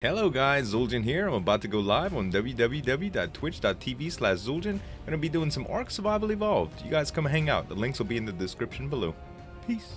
Hello guys, Zueljin here. I'm about to go live on www.twitch.tv/Zueljin. Gonna be doing some ARK Survival Evolved. You guys come hang out. The links will be in the description below. Peace.